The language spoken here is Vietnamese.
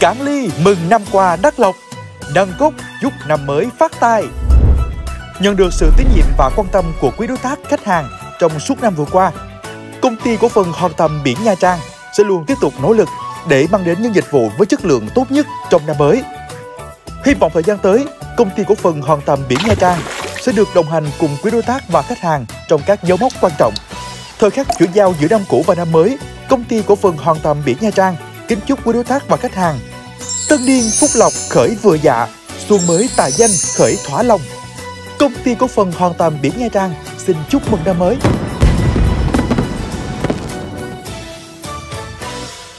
Cảng Ly mừng năm qua đắc lộc, Đăng Cúc chúc năm mới phát tài. Nhận được sự tín nhiệm và quan tâm của quý đối tác khách hàng trong suốt năm vừa qua, công ty cổ phần Hòn Tằm Biển Nha Trang sẽ luôn tiếp tục nỗ lực để mang đến những dịch vụ với chất lượng tốt nhất trong năm mới. Hy vọng thời gian tới, công ty cổ phần Hòn Tằm Biển Nha Trang sẽ được đồng hành cùng quý đối tác và khách hàng trong các dấu mốc quan trọng. Thời khắc chuyển giao giữa năm cũ và năm mới, công ty cổ phần Hòn Tằm Biển Nha Trang kính chúc quý đối tác và khách hàng tân niên phúc lộc khởi vừa dạ, xuân mới tài danh khởi thỏa lòng. Công ty cổ phần Hòn Tằm Biển Nha Trang xin chúc mừng năm mới.